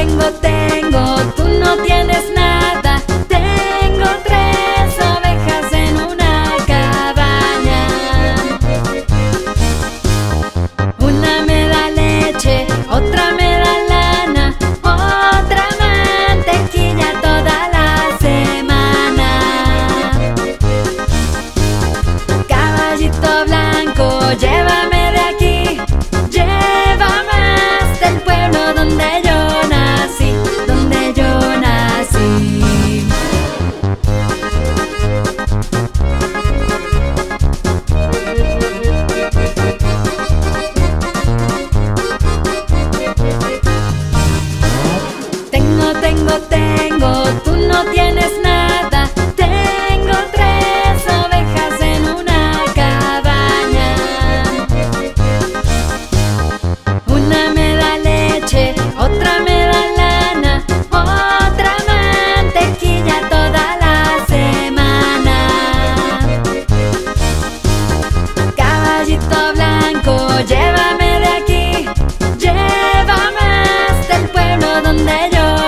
Tengo, tú no tienes nada. Tengo 3 ovejas en una cabaña. Una me da leche, otra me da lana, otra mantequilla toda la semana. Caballito blanco, llévame de aquí, llévame hasta el pueblo donde yo tengo, tú no tienes nada. Tengo 3 ovejas en una cabaña. Una me da leche, otra me da lana, otra mantequilla toda la semana. Caballito blanco, llévame de aquí, llévame hasta el pueblo donde yo